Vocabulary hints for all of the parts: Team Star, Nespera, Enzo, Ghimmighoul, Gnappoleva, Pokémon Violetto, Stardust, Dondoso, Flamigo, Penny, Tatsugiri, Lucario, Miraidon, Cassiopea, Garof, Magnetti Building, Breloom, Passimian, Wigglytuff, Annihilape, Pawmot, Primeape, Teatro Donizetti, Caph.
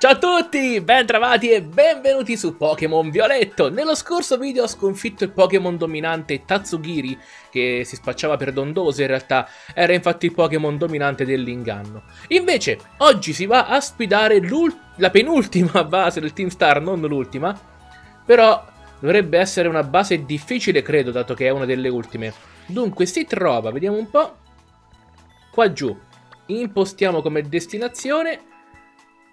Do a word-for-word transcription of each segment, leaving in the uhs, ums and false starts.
Ciao a tutti, ben trovati e benvenuti su Pokémon Violetto. Nello scorso video ho sconfitto il Pokémon dominante Tatsugiri, che si spacciava per Dondoso, in realtà era infatti il Pokémon dominante dell'inganno. Invece oggi si va a sfidare la penultima base del Team Star, non l'ultima, però dovrebbe essere una base difficile, credo, dato che è una delle ultime. Dunque si trova, vediamo un po', qua giù, impostiamo come destinazione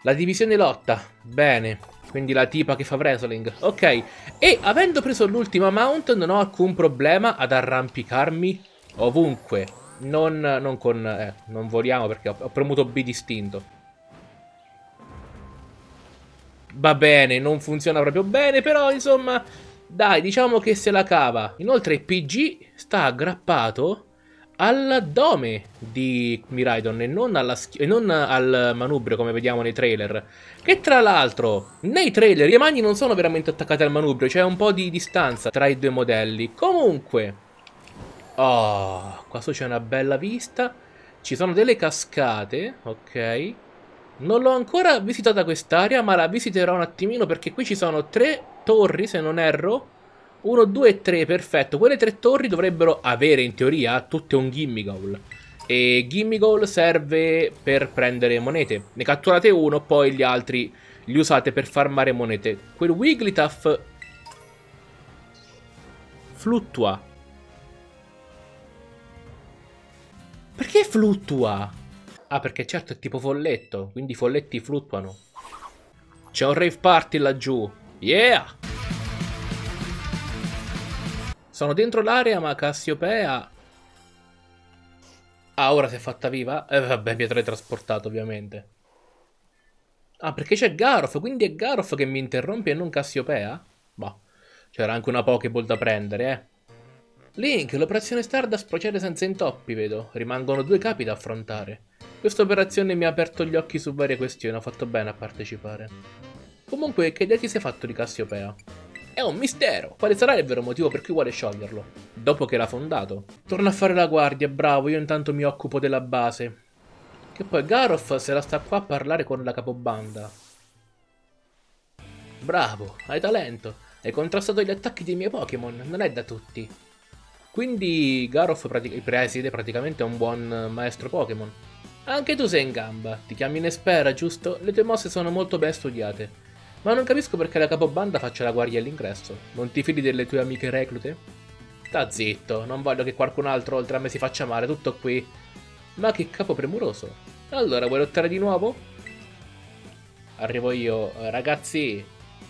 la divisione lotta, bene, quindi la tipa che fa wrestling, ok. E avendo preso l'ultima mount non ho alcun problema ad arrampicarmi ovunque, non, non con... Eh, non voliamo perché ho, ho premuto B distinto. Va bene, non funziona proprio bene, però insomma, dai, diciamo che se la cava. Inoltre P G sta aggrappato all'addome di Miraidon e non, alla e non al manubrio come vediamo nei trailer, che tra l'altro nei trailer le mani non sono veramente attaccate al manubrio, c'è un po' di distanza tra i due modelli. Comunque, oh, qua su c'è una bella vista, ci sono delle cascate, ok. Non l'ho ancora visitata quest'area, ma la visiterò un attimino perché qui ci sono tre torri, se non erro. Uno, due e tre, perfetto. Quelle tre torri dovrebbero avere in teoria tutte un Ghimmighoul, e Ghimmighoul serve per prendere monete. Ne catturate uno, poi gli altri li usate per farmare monete. Quel Wigglytuff fluttua. Perché fluttua? Ah, perché certo è tipo folletto, quindi i folletti fluttuano. C'è un rave party laggiù. Yeah! Sono dentro l'area, ma Cassiopea... Ah, ora si è fatta viva? Eh, vabbè, mi ha teletrasportato, ovviamente. Ah, perché c'è Garof, quindi è Garof che mi interrompe e non Cassiopea? Boh, c'era anche una Pokéball da prendere, eh. Link, l'operazione Stardust procede senza intoppi, vedo. Rimangono due capi da affrontare. Questa operazione mi ha aperto gli occhi su varie questioni, ho fatto bene a partecipare. Comunque, che idea ti sei fatto di Cassiopea? È un mistero! Quale sarà il vero motivo per cui vuole scioglierlo? Dopo che l'ha fondato. Torna a fare la guardia, bravo, io intanto mi occupo della base. Che poi Garof se la sta qua a parlare con la capobanda. Bravo, hai talento. Hai contrastato gli attacchi dei miei Pokémon, non è da tutti. Quindi Garof pratica preside praticamente un buon maestro Pokémon. Anche tu sei in gamba, ti chiami Nespera, giusto? Le tue mosse sono molto ben studiate. Ma non capisco perché la capobanda faccia la guardia all'ingresso. Non ti fidi delle tue amiche reclute? Sta zitto, non voglio che qualcun altro oltre a me si faccia male, tutto qui. Ma che capo premuroso. Allora, vuoi lottare di nuovo? Arrivo io. Ragazzi,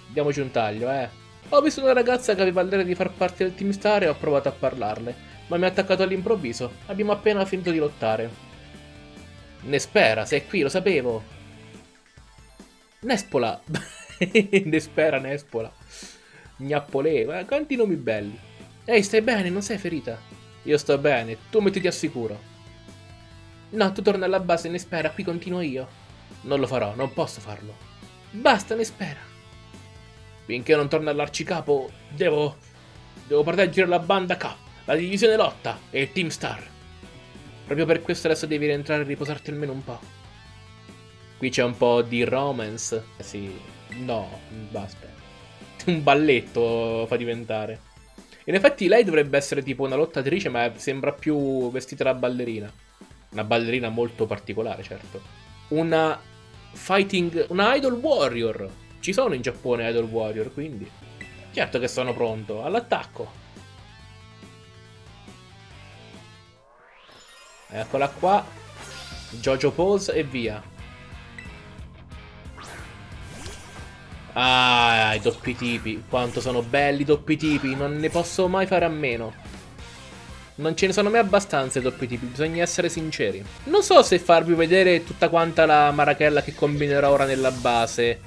diamoci un taglio, eh. Ho visto una ragazza che aveva l'idea di far parte del Team Star e ho provato a parlarle, ma mi ha attaccato all'improvviso. Abbiamo appena finito di lottare. Nespera, sei qui, lo sapevo. Nespola. Nespera, Nespola, Gnappoleva, quanti nomi belli. Ehi, stai bene? Non sei ferita? Io sto bene, tu mettiti al sicuro. No, tu torna alla base, Nespera, qui continuo io. Non lo farò, non posso farlo. Basta, Nespera. Finché non torna all'arcicapo, devo... Devo proteggere la banda Caph, la divisione lotta e il Team Star. Proprio per questo adesso devi rientrare e riposarti almeno un po'. Qui c'è un po' di romance. Sì... No, basta. Un balletto fa diventare. In effetti lei dovrebbe essere tipo una lottatrice, ma sembra più vestita da ballerina. Una ballerina molto particolare, certo. Una fighting... Una idol warrior. Ci sono in Giappone idol warrior, quindi... Certo che sono pronto. All'attacco. Eccola qua. Jojo pose e via. Ah, i doppi tipi, quanto sono belli i doppi tipi, non ne posso mai fare a meno. Non ce ne sono mai abbastanza i doppi tipi, bisogna essere sinceri. Non so se farvi vedere tutta quanta la marachella che combinerò ora nella base,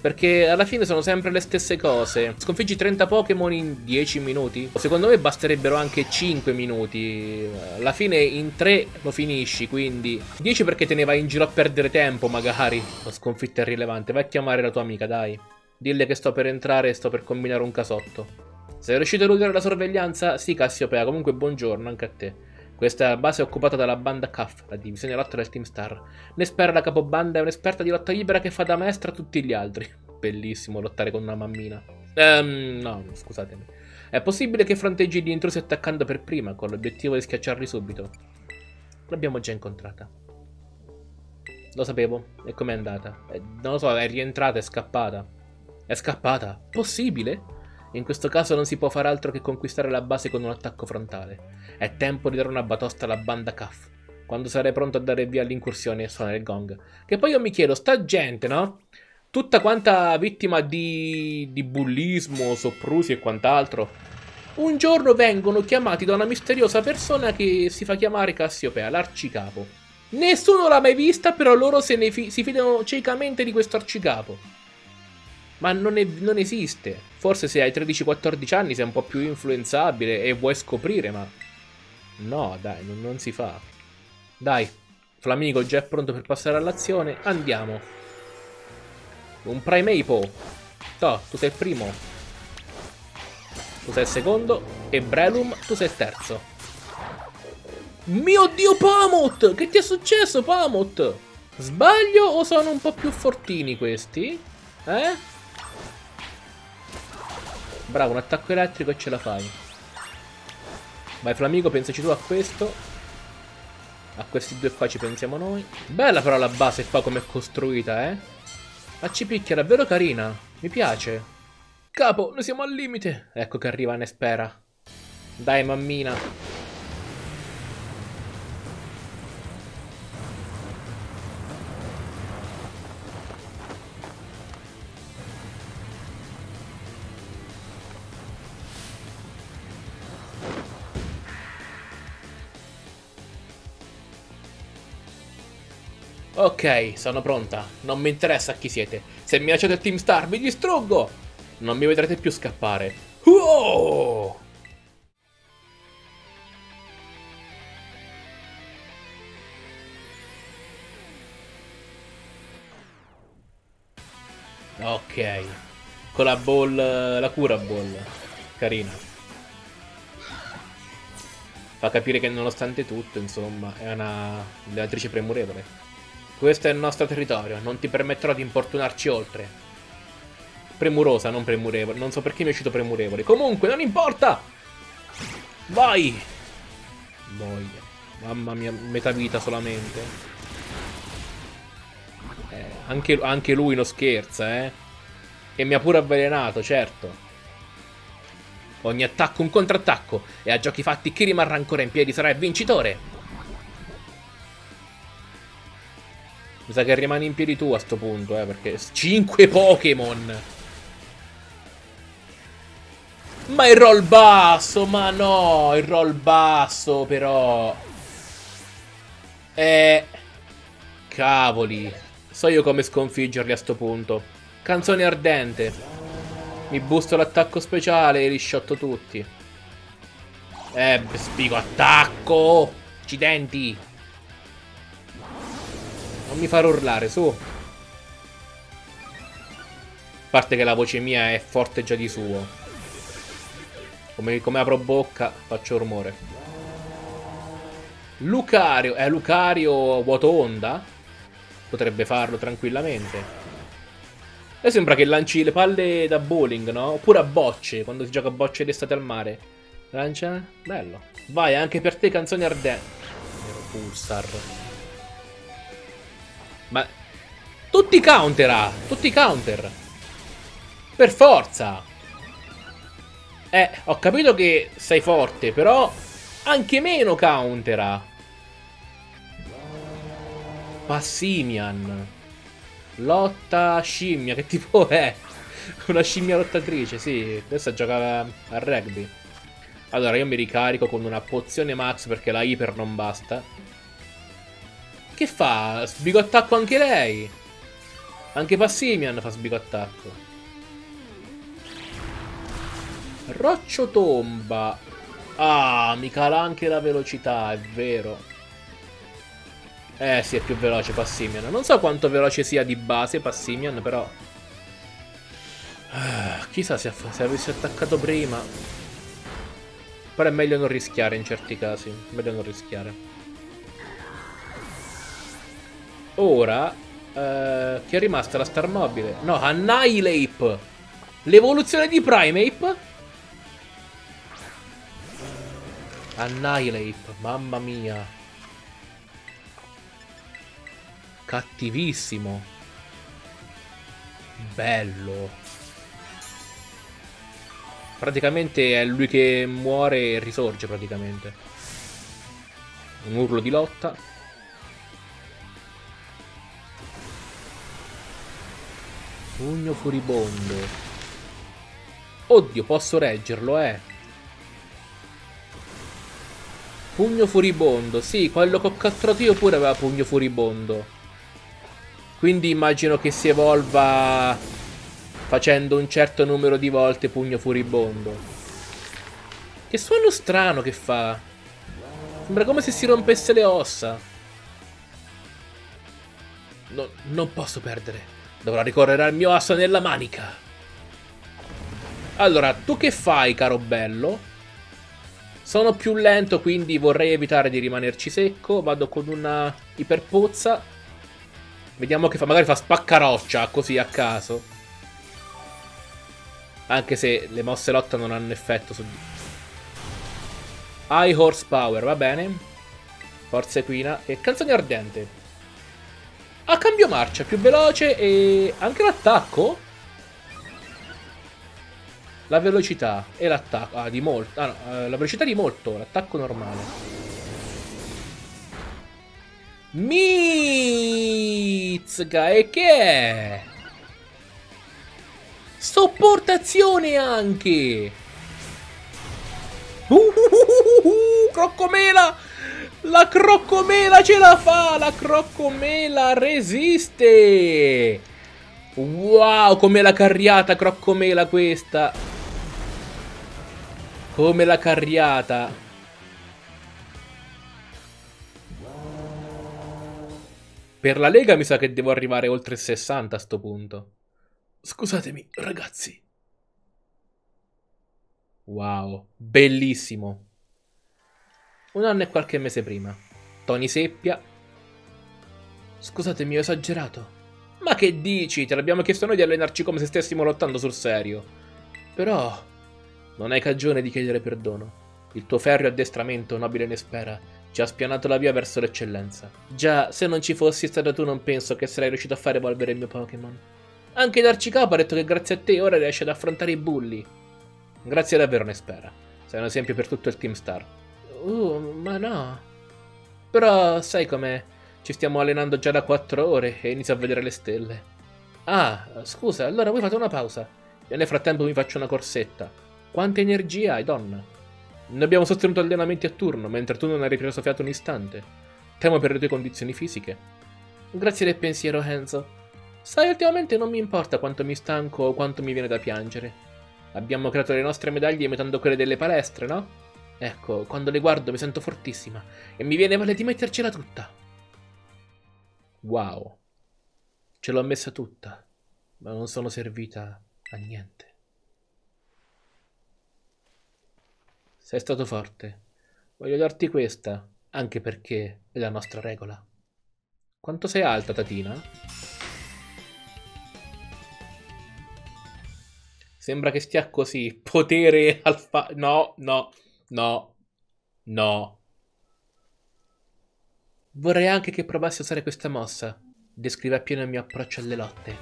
perché alla fine sono sempre le stesse cose. Sconfiggi trenta Pokémon in dieci minuti? Secondo me basterebbero anche cinque minuti. Alla fine in tre lo finisci, quindi... dieci perché te ne vai in giro a perdere tempo, magari. La sconfitta è rilevante, vai a chiamare la tua amica, dai. Dille che sto per entrare e sto per combinare un casotto. Sei riuscito a eludere la sorveglianza? Sì, Cassiopea, comunque buongiorno anche a te. Questa base è occupata dalla banda Caph, la divisione lotta del Team Star. Nespera, la capobanda, è un'esperta di lotta libera che fa da maestra a tutti gli altri. Bellissimo lottare con una mammina. Ehm, no, scusatemi. È possibile che fronteggi gli intrusi attaccando per prima, con l'obiettivo di schiacciarli subito. L'abbiamo già incontrata. Lo sapevo. E com'è andata? Eh, non lo so, è rientrata, è scappata. È scappata? Possibile? In questo caso non si può fare altro che conquistare la base con un attacco frontale. È tempo di dare una batosta alla banda Caph. Quando sarai pronto a dare via all'incursione, suona il gong. Che poi io mi chiedo, sta gente, no? Tutta quanta vittima di, di bullismo, soprusi e quant'altro. Un giorno vengono chiamati da una misteriosa persona che si fa chiamare Cassiopea, l'arcicapo. Nessuno l'ha mai vista, però loro se ne fi si fidano ciecamente di questo arcicapo. Ma non, è, non esiste. Forse se hai tredici quattordici anni sei un po' più influenzabile e vuoi scoprire, ma... No, dai, non, non si fa. Dai, Flamigo già è pronto per passare all'azione. Andiamo. Un Primeape. No, tu sei il primo. Tu sei il secondo. E Breloom, tu sei il terzo. Mio Dio, Pawmot! Che ti è successo, Pawmot? Sbaglio o sono un po' più fortini questi? Eh? Bravo, un attacco elettrico e ce la fai. Vai Flamigo, pensaci tu a questo. A questi due qua ci pensiamo noi. Bella però la base qua come è costruita, eh. Ma ci picchia, davvero carina. Mi piace. Capo, noi siamo al limite. Ecco che arriva Nespera. Dai mammina. Ok, sono pronta. Non mi interessa chi siete. Se mi lasciate il Team Star, vi distruggo! Non mi vedrete più scappare. Wow! Ok. Con la ball... la cura ball. Carina. Fa capire che nonostante tutto, insomma, è una allenatrice premurevole. Questo è il nostro territorio, non ti permetterò di importunarci oltre. Premurosa, non premurevole. Non so perché mi è uscito premurevole. Comunque, non importa! Vai! Boia. Mamma mia, metà vita solamente. Eh, anche, anche lui non scherza, eh. E mi ha pure avvelenato, certo. Ogni attacco un contrattacco. E a giochi fatti chi rimarrà ancora in piedi sarà il vincitore. Mi sa che rimani in piedi tu a sto punto, eh, perché... cinque Pokémon! Ma il roll basso, ma no! Il roll basso, però... Eh... Cavoli! So io come sconfiggerli a sto punto. Canzone ardente. Mi busto l'attacco speciale e li sciotto tutti. Eh, spigo attacco! Accidenti! Non mi farò urlare, su. A parte che la voce mia è forte già di suo. Come, come apro bocca faccio rumore. Lucario. È eh, Lucario vuoto onda? Potrebbe farlo tranquillamente. E sembra che lanci le palle da bowling, no? Oppure a bocce, quando si gioca a bocce d'estate al mare. Lancia? Bello. Vai, anche per te canzone ardente. Pulsar. Ma tutti counter ha, tutti counter. Per forza. Eh, ho capito che sei forte, però anche meno counter ha. Passimian. Lotta scimmia, che tipo è? Una scimmia lottatrice, sì. Adesso gioca a rugby. Allora io mi ricarico con una pozione max perché la iper non basta. Che fa? Sbigo attacco anche lei. Anche Passimian fa sbigo attacco. Roccio tomba. Ah, mi cala anche la velocità, è vero. Eh sì, è più veloce Passimian. Non so quanto veloce sia di base Passimian, però ah, chissà se, se avessi attaccato prima. Però è meglio non rischiare in certi casi. Meglio non rischiare. Ora eh, chi è rimasta? La Star Mobile. No, Annihilape. L'evoluzione di Primeape. Annihilape, mamma mia. Cattivissimo. Bello. Praticamente è lui che muore e risorge praticamente. Un urlo di lotta. Pugno furibondo. Oddio, posso reggerlo, eh. Pugno furibondo, sì, quello che ho catturato io pure aveva pugno furibondo. Quindi immagino che si evolva facendo un certo numero di volte pugno furibondo. Che suono strano che fa. Sembra come se si rompesse le ossa. No, non posso perdere. Dovrò ricorrere al mio asso nella manica. Allora, tu che fai, caro bello? Sono più lento, quindi vorrei evitare di rimanerci secco. Vado con una iperpozza. Vediamo che fa. Magari fa spaccaroccia, così a caso. Anche se le mosse lotta non hanno effetto su... High horsepower, va bene. Forza equina. E canzone ardente. A cambio marcia, più veloce e... anche l'attacco? La velocità e l'attacco. Ah, di molto. Ah, no, la velocità di molto. L'attacco normale. Mizga, e che è? Sopportazione anche. Uh, uh, uh, uh, uh, croccomela. La croccomela ce la fa. La croccomela resiste. Wow, come la carriata croccomela questa. Come la carriata. Per la Lega mi sa che devo arrivare oltre sessanta a sto punto. Scusatemi, ragazzi. Wow, bellissimo. Un anno e qualche mese prima. Tony Seppia. Scusatemi, ho esagerato. Ma che dici? Te l'abbiamo chiesto noi di allenarci come se stessimo lottando sul serio. Però... non hai cagione di chiedere perdono. Il tuo ferreo addestramento, nobile Nespera, ci ha spianato la via verso l'eccellenza. Già, se non ci fossi stato tu non penso che sarei riuscito a far evolvere il mio Pokémon. Anche Darcicapo ha detto che grazie a te ora riesce ad affrontare i bulli. Grazie davvero, Nespera. Sei un esempio per tutto il Team Star. Uh, ma no. Però, sai com'è? Ci stiamo allenando già da quattro ore e inizio a vedere le stelle. Ah, scusa, allora voi fate una pausa. Io nel frattempo mi faccio una corsetta. Quanta energia hai, donna? Noi abbiamo sostenuto allenamenti a turno, mentre tu non hai ripreso fiato un istante. Temo per le tue condizioni fisiche. Grazie del pensiero, Enzo. Sai, ultimamente non mi importa quanto mi stanco o quanto mi viene da piangere. Abbiamo creato le nostre medaglie imitando quelle delle palestre, no? Ecco, quando le guardo mi sento fortissima e mi viene voglia di mettercela tutta. Wow. Ce l'ho messa tutta, ma non sono servita a niente. Sei stato forte. Voglio darti questa, anche perché è la nostra regola. Quanto sei alta, Tatina? Sembra che stia così. Potere alfa... No, no, no, no. Vorrei anche che provassi a usare questa mossa. Descrive appieno il mio approccio alle lotte.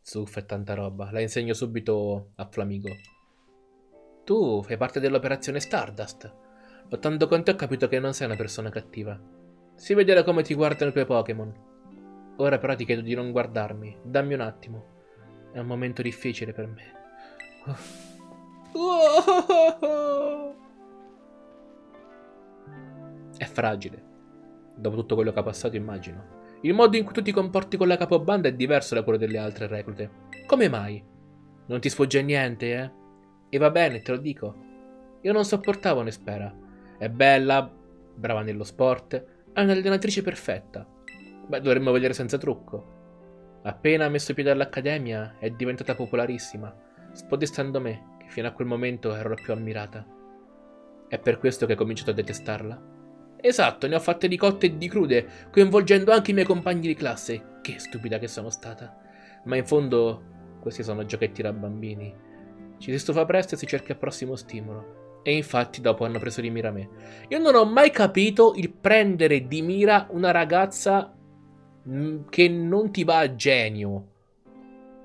Zuffa e tanta roba. La insegno subito a Flamigo. Tu fai parte dell'operazione Stardust. Lottando con te ho capito che non sei una persona cattiva. Si vede da come ti guardano i tuoi Pokémon. Ora però ti chiedo di non guardarmi. Dammi un attimo. È un momento difficile per me. È fragile. Dopo tutto quello che ha passato, immagino. Il modo in cui tu ti comporti con la capobanda è diverso da quello delle altre reclute. Come mai? Non ti sfugge niente, eh? E va bene, te lo dico. Io non sopportavo Nespera. È bella, brava nello sport, è un'allenatrice perfetta. Beh, dovremmo vedere senza trucco. Appena ha messo piede all'accademia è diventata popolarissima, spodestando me, che fino a quel momento ero la più ammirata. È per questo che ho cominciato a detestarla. Esatto, ne ho fatte di cotte e di crude, coinvolgendo anche i miei compagni di classe. Che stupida che sono stata. Ma in fondo, questi sono giochetti da bambini. Ci si stufa presto e si cerca il prossimo stimolo. E infatti dopo hanno preso di mira me. Io non ho mai capito il prendere di mira una ragazza che non ti va a genio.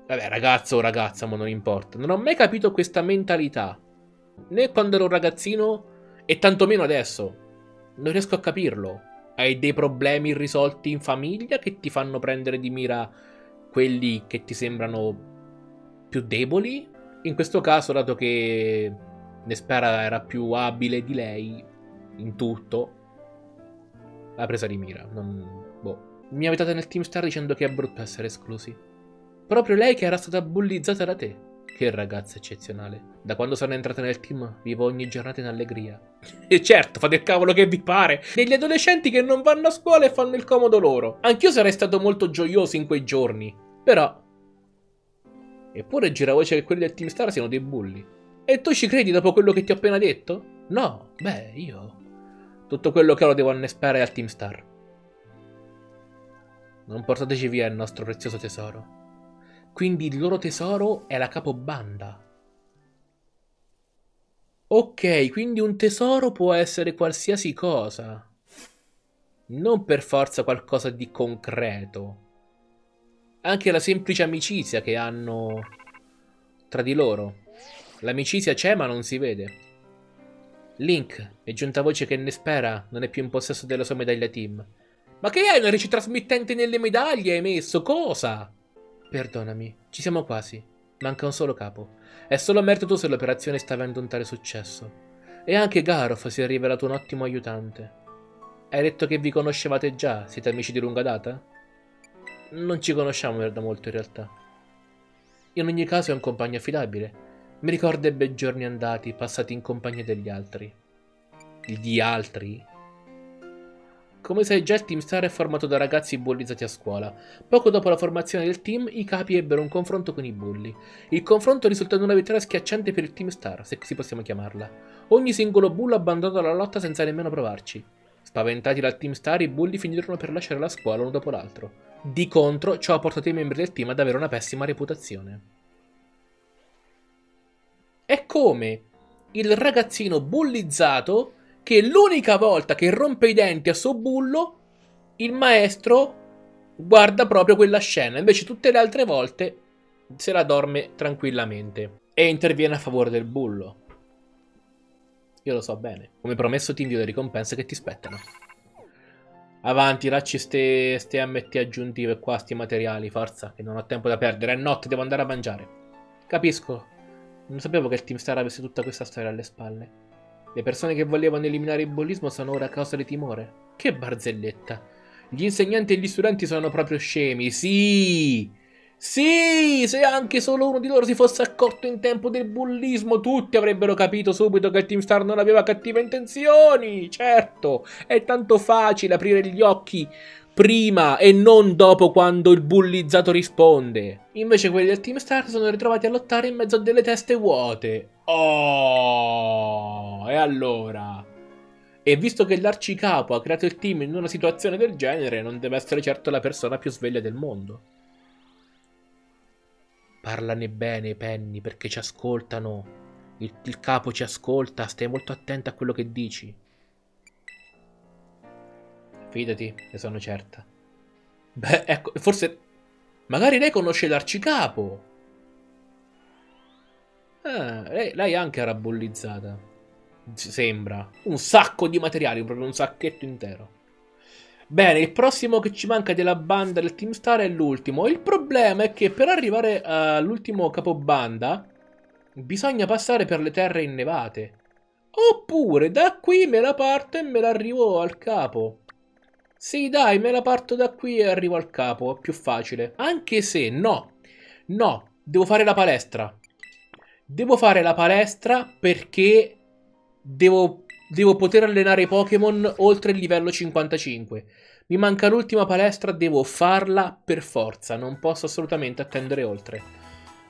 Vabbè, ragazzo o ragazza, ma non importa. Non ho mai capito questa mentalità. Né quando ero un ragazzino e tantomeno adesso. Non riesco a capirlo. Hai dei problemi irrisolti in famiglia che ti fanno prendere di mira quelli che ti sembrano più deboli? In questo caso, dato che Nespera era più abile di lei in tutto, la presa di mira. Non... Boh. Mi avete nel Team Star dicendo che è brutto essere esclusi. Proprio lei che era stata bullizzata da te. Che ragazza eccezionale. Da quando sono entrata nel team vivo ogni giornata in allegria. E certo, fate il cavolo che vi pare. Degli adolescenti che non vanno a scuola e fanno il comodo loro. Anch'io sarei stato molto gioioso in quei giorni. Però... Eppure gira voce che quelli del Team Star siano dei bulli. E tu ci credi dopo quello che ti ho appena detto? No, beh, io... Tutto quello che ho lo devo annespare al Team Star. Non portateci via il nostro prezioso tesoro. Quindi il loro tesoro è la capobanda. Ok, quindi un tesoro può essere qualsiasi cosa. Non per forza qualcosa di concreto. Anche la semplice amicizia che hanno tra di loro. L'amicizia c'è ma non si vede. Link, è giunta voce che Nespera non è più in possesso della sua medaglia team. Ma che è? Una ricetrasmittente nelle medaglie hai messo? Cosa? Perdonami, ci siamo quasi. Manca un solo capo. È solo merito tuo se l'operazione sta avendo un tale successo. E anche Garof si è rivelato un ottimo aiutante. Hai detto che vi conoscevate già? Siete amici di lunga data? Non ci conosciamo da molto in realtà. In ogni caso è un compagno affidabile. Mi ricorda i bei giorni andati, passati in compagnia degli altri. Gli altri? Come sai già, il Team Star è formato da ragazzi bullizzati a scuola. Poco dopo la formazione del team, i capi ebbero un confronto con i bulli. Il confronto risultò in una vittoria schiacciante per il Team Star, se così possiamo chiamarla. Ogni singolo bullo abbandonò la lotta senza nemmeno provarci. Spaventati dal Team Star, i bulli finirono per lasciare la scuola uno dopo l'altro. Di contro, ciò ha portato i membri del team ad avere una pessima reputazione. È come il ragazzino bullizzato che l'unica volta che rompe i denti a suo bullo, il maestro guarda proprio quella scena, invece tutte le altre volte se la dorme tranquillamente e interviene a favore del bullo. Io lo so bene. Come promesso ti invio le ricompense che ti spettano. Avanti, racci ste, ste M T aggiuntive qua, sti materiali, forza, che non ho tempo da perdere, è notte, devo andare a mangiare. Capisco. Non sapevo che il Team Star avesse tutta questa storia alle spalle. Le persone che volevano eliminare il bullismo sono ora a causa di timore. Che barzelletta. Gli insegnanti e gli studenti sono proprio scemi. Sì! Sì! Se anche solo uno di loro si fosse accorto in tempo del bullismo, tutti avrebbero capito subito che il Team Star non aveva cattive intenzioni. Certo, è tanto facile aprire gli occhi prima e non dopo, quando il bullizzato risponde. Invece quelli del Team Star si sono ritrovati a lottare in mezzo a delle teste vuote. Oh, e allora? E visto che l'arcicapo ha creato il team in una situazione del genere, non deve essere certo la persona più sveglia del mondo. Parlane bene, Penny, perché ci ascoltano. Il, il capo ci ascolta, stai molto attenta a quello che dici. Fidati, ne sono certa. Beh, ecco, forse... Magari lei conosce l'arcicapo. Ah, lei, lei anche era bullizzata. Sembra. Un sacco di materiali, proprio un sacchetto intero. Bene, il prossimo che ci manca della banda del Team Star è l'ultimo. Il problema è che per arrivare all'ultimo capobanda bisogna passare per le terre innevate. Oppure da qui me la parto e me la arrivo al capo. Sì, dai, me la parto da qui e arrivo al capo, è più facile. Anche se, no, no, devo fare la palestra. Devo fare la palestra perché devo, devo poter allenare i Pokémon oltre il livello cinquantacinque. Mi manca l'ultima palestra, devo farla per forza, non posso assolutamente attendere oltre.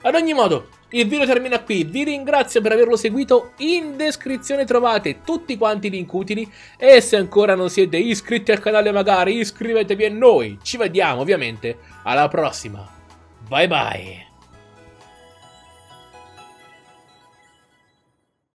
Ad ogni modo, il video termina qui, vi ringrazio per averlo seguito, in descrizione trovate tutti quanti i link utili e se ancora non siete iscritti al canale magari iscrivetevi a noi, ci vediamo ovviamente alla prossima, bye bye!